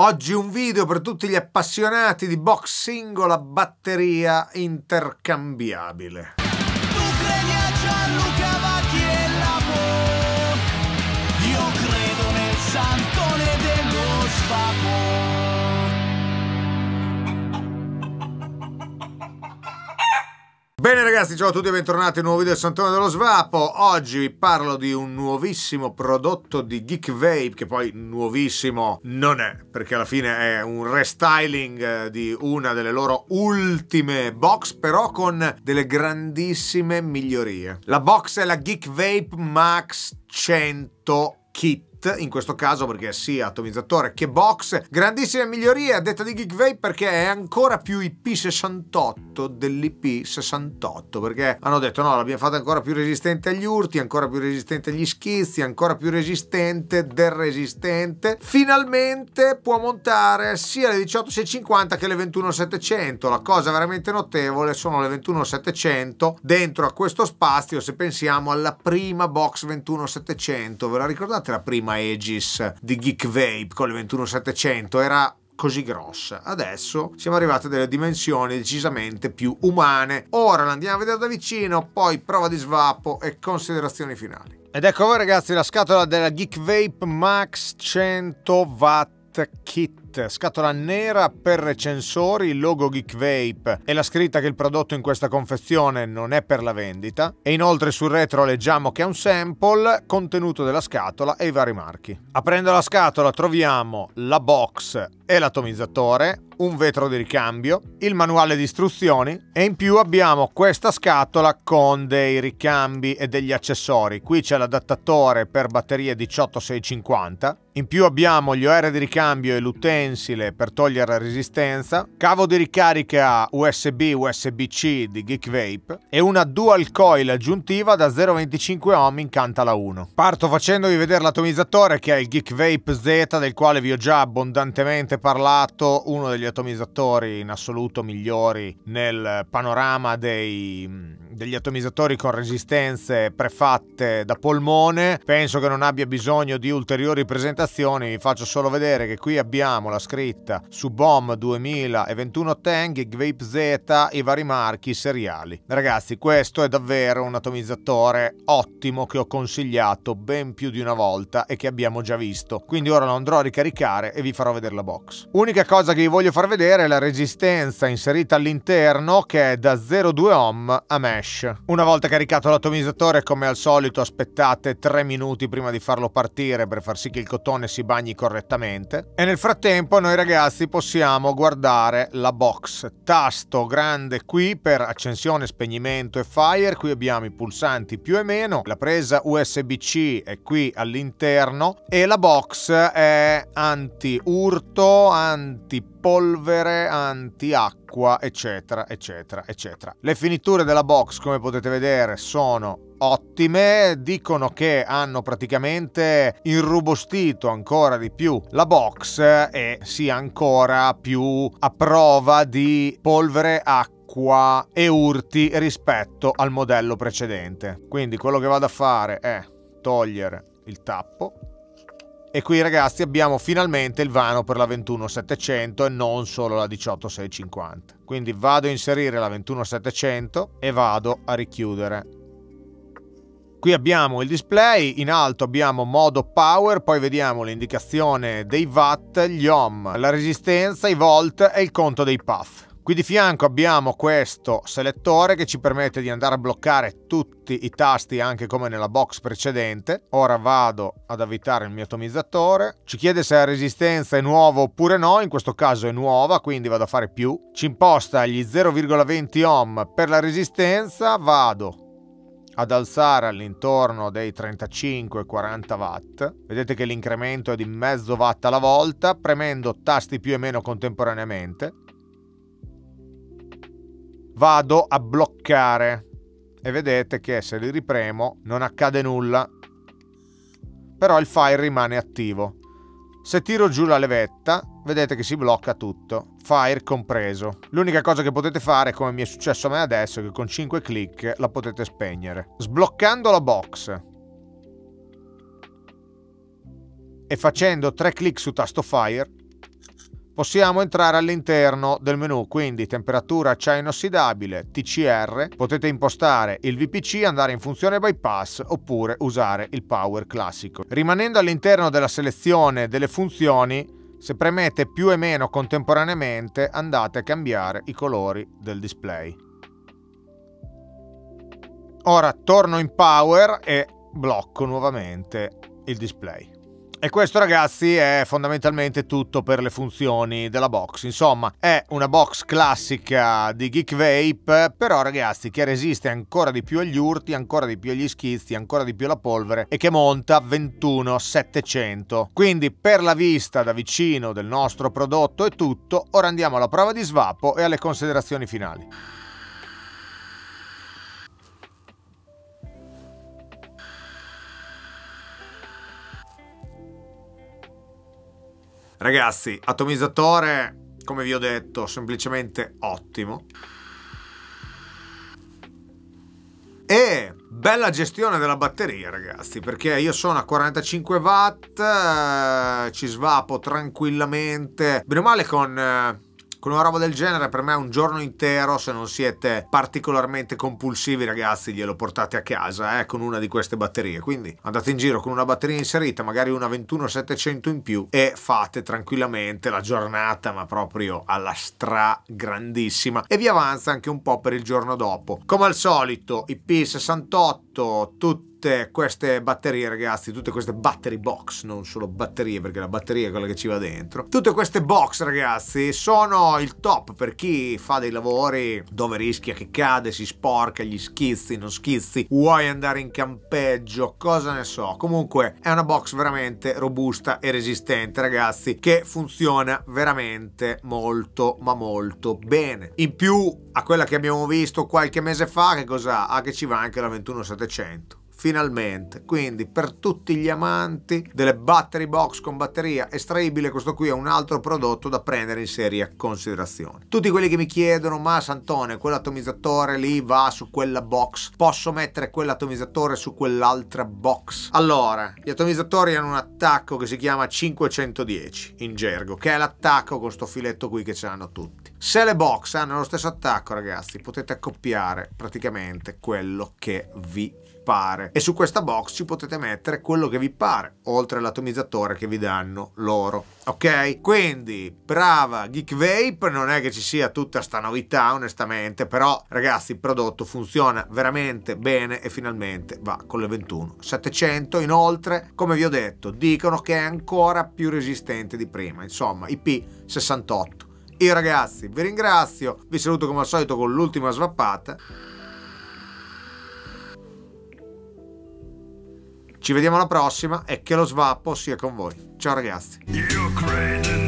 Oggi un video per tutti gli appassionati di box singola batteria intercambiabile. Tu credi a Gianluca Vacchi e Lapo? Io credo nel Santone dello Svapo. Bene ragazzi, ciao a tutti e bentornati in un nuovo video del Santone dello Svapo. Oggi vi parlo di un nuovissimo prodotto di Geekvape, che poi nuovissimo non è, perché alla fine è un restyling di una delle loro ultime box, però con delle grandissime migliorie. La box è la Geekvape Max 100 Kit, in questo caso perché sia atomizzatore che box. Grandissime migliorie a detta di Geekvape, perché è ancora più IP68 dell'IP68, perché hanno detto no, l'abbiamo fatta ancora più resistente agli urti, ancora più resistente agli schizzi, ancora più resistente del resistente. Finalmente può montare sia le 18650 che le 21700. La cosa veramente notevole sono le 21700 dentro a questo spazio. Se pensiamo alla prima box 21700, ve la ricordate la prima Aegis di Geekvape con le 21700? Era così grossa. Adesso siamo arrivati a delle dimensioni decisamente più umane. Ora l'andiamo a vedere da vicino, poi prova di svapo e considerazioni finali. Ed ecco voi ragazzi la scatola della Geekvape Max 100 Watt Kit, scatola nera per recensori, logo Geekvape e la scritta che il prodotto in questa confezione non è per la vendita, e inoltre sul retro leggiamo che è un sample, contenuto della scatola e i vari marchi. Aprendo la scatola troviamo la box e l'atomizzatore, un vetro di ricambio, il manuale di istruzioni e in più abbiamo questa scatola con dei ricambi e degli accessori. Qui c'è l'adattatore per batterie 18650, in più abbiamo gli OR di ricambio e l'utensile per togliere la resistenza, cavo di ricarica USB-C di Geekvape e una dual coil aggiuntiva da 0,25 ohm in cantala 1. Parto facendovi vedere l'atomizzatore, che è il Geekvape Z, del quale vi ho già abbondantemente parlato, uno degli atomizzatori in assoluto migliori nel panorama degli atomizzatori con resistenze prefatte da polmone. Penso che non abbia bisogno di ulteriori presentazioni, vi faccio solo vedere che qui abbiamo la scritta su BOM 2021 Ten, Geekvape Z, i vari marchi seriali. Ragazzi, questo è davvero un atomizzatore ottimo, che ho consigliato ben più di una volta e che abbiamo già visto, quindi ora lo andrò a ricaricare e vi farò vedere la box. Unica cosa che vi voglio far vedere è la resistenza inserita all'interno, che è da 0,2 ohm a mesh. Una volta caricato l'atomizzatore, come al solito aspettate 3 minuti prima di farlo partire, per far sì che il cotone si bagni correttamente, e nel frattempo noi ragazzi possiamo guardare la box. Tasto grande qui per accensione, spegnimento e fire, qui abbiamo i pulsanti più e meno, la presa USB-C è qui all'interno e la box è anti-urto, anti-polvere, anti-acqua, eccetera eccetera eccetera. Le finiture della box, come potete vedere, sono ottime, dicono che hanno praticamente irrobustito ancora di più la box e sia ancora più a prova di polvere, acqua e urti rispetto al modello precedente. Quindi quello che vado a fare è togliere il tappo. E qui ragazzi abbiamo finalmente il vano per la 21700 e non solo la 18650. Quindi vado a inserire la 21700 e vado a richiudere. Qui abbiamo il display, in alto abbiamo modo power, poi vediamo l'indicazione dei watt, gli ohm, la resistenza, i volt e il conto dei puff. Qui di fianco abbiamo questo selettore che ci permette di andare a bloccare tutti i tasti, anche come nella box precedente. Ora vado ad avvitare il mio atomizzatore, ci chiede se la resistenza è nuova oppure no, in questo caso è nuova, quindi vado a fare più. Ci imposta gli 0,20 ohm per la resistenza, vado ad alzare all'intorno dei 35-40 watt. Vedete che l'incremento è di mezzo watt alla volta, premendo tasti più e meno contemporaneamente. Vado a bloccare e vedete che se li ripremo non accade nulla, però il file rimane attivo. Se tiro giù la levetta vedete che si blocca tutto, fire compreso. L'unica cosa che potete fare, come mi è successo a me adesso, è che con 5 clic la potete spegnere. Sbloccando la box e facendo 3 clic su tasto fire possiamo entrare all'interno del menu, quindi temperatura, acciaio inossidabile, TCR, potete impostare il VPC, andare in funzione bypass oppure usare il power classico. Rimanendo all'interno della selezione delle funzioni, se premete più e meno contemporaneamente andate a cambiare i colori del display. Ora torno in power e blocco nuovamente il display. E questo, ragazzi, è fondamentalmente tutto per le funzioni della box. Insomma, è una box classica di Geekvape, però, ragazzi, che resiste ancora di più agli urti, ancora di più agli schizzi, ancora di più alla polvere e che monta 21.700. Quindi per la vista da vicino del nostro prodotto è tutto. Ora andiamo alla prova di svapo e alle considerazioni finali. Ragazzi, atomizzatore, come vi ho detto, semplicemente ottimo. E bella gestione della batteria, ragazzi, perché io sono a 45 watt, ci svapo tranquillamente. Bene o male con una roba del genere, per me è un giorno intero, se non siete particolarmente compulsivi, ragazzi, glielo portate a casa con una di queste batterie. Quindi andate in giro con una batteria inserita, magari una 21.700 in più, e fate tranquillamente la giornata, ma proprio alla stra grandissima, e vi avanza anche un po' per il giorno dopo. Come al solito IP68, tutte queste batterie, ragazzi, tutte queste battery box, non solo batterie, perché la batteria è quella che ci va dentro. Tutte queste box, ragazzi, sono il top per chi fa dei lavori dove rischia che cade, si sporca, gli schizzi, non schizzi, vuoi andare in campeggio, cosa ne so. Comunque è una box veramente robusta e resistente, ragazzi, che funziona veramente molto ma molto bene. In più a quella che abbiamo visto qualche mese fa, che cosa ha? Che ci va anche la 21.700. Finalmente, quindi per tutti gli amanti delle battery box con batteria estraibile, questo qui è un altro prodotto da prendere in seria considerazione. Tutti quelli che mi chiedono: ma Santone, quell'atomizzatore lì va su quella box, posso mettere quell'atomizzatore su quell'altra box? Allora, gli atomizzatori hanno un attacco che si chiama 510 in gergo, che è l'attacco con sto filetto qui che ce l'hanno tutti. Se le box hanno lo stesso attacco, ragazzi, potete accoppiare praticamente quello che vi pare, e su questa box ci potete mettere quello che vi pare, oltre all'atomizzatore che vi danno loro. Ok, quindi brava Geekvape, non è che ci sia tutta sta novità onestamente, però, ragazzi, il prodotto funziona veramente bene e finalmente va con le 21.700. Inoltre, come vi ho detto, dicono che è ancora più resistente di prima. Insomma, IP68. Io, ragazzi, vi ringrazio, vi saluto come al solito con l'ultima svappata. Ci vediamo alla prossima e che lo svapo sia con voi. Ciao, ragazzi.